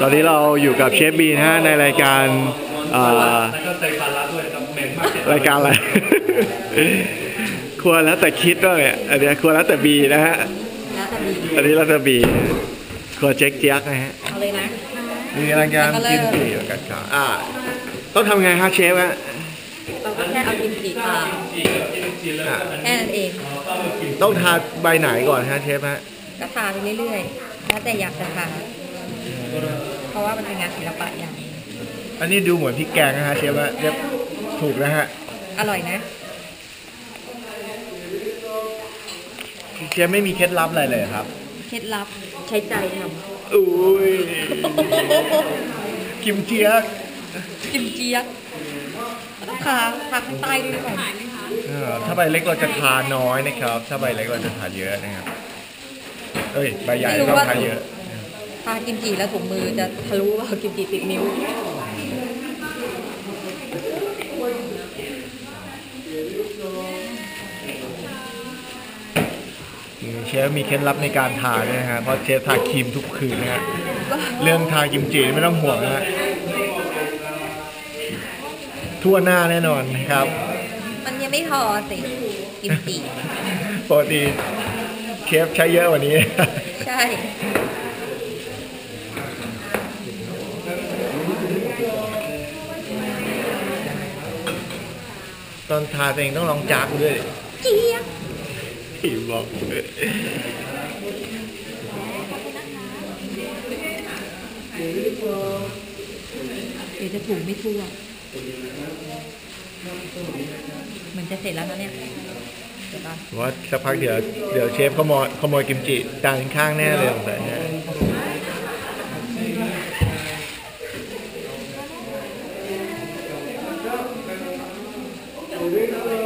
ตอนนี้เราอยู่กับเชฟบีนะฮะในรายการอะไรครัวแล้วแต่คิดด้วยอันนี้ครัวแล้วแต่บีนะฮะอันนี้แล้วแต่บีครัวเจ๊กเจี๊ยกนะฮะมีกำลังจะกินปีกกันครับต้องทำไงฮะเชฟฮะเราก็แค่เอากินปีกมาแค่นั้นเองต้องทาใบไหนก่อนฮะเชฟฮะก็ทาไปเรื่อยๆแล้วแต่อยากจะทาเพราะว่ามันเป็นงานศิลปะอย่างอันนี้ดูเหมือนพริกแกงนะฮะเชฟว่าเชฟถูกนะฮะอร่อยนะเชฟไม่มีเคล็ดลับอะไรเลยครับเคล็ดลับใช้ใจทำอุ้ยกิมเจี๊ยกกิมเจี๊ยกต้องขาขาข้างใต้ด้วยก่อนถ้าใบเล็กเราจะทาน้อยนะครับถ้าใบเล็กเราจะทาเยอะนะครับเอ้ยใบใหญ่เราทาเยอะทากิมจิแล้วถุงมือจะทะลุว่ากิมจิติดนิ้วเชฟมีเคล็ดลับในการทาด้วยนะฮะเพราะเชฟทาครีมทุกคืนนะฮะเรื่องทากิมจิไม่ต้องห่วงนะฮะทั่วหน้าแน่นอนนะครับมันยังไม่พอสิกิมจิปกติเชฟใช้เยอะกว่านี้ใช่ตอนทาเองต้องลองจากด้วยเจี๊ยบพี่บอกเลยเดี๋ยวจะถูกไม่ทั่วมันจะเสร็จแล้วนะเนี่ยว่าสักพักเดี๋ยวเชฟขโมยกิมจิจานข้างแน่เลยสงสัยนะ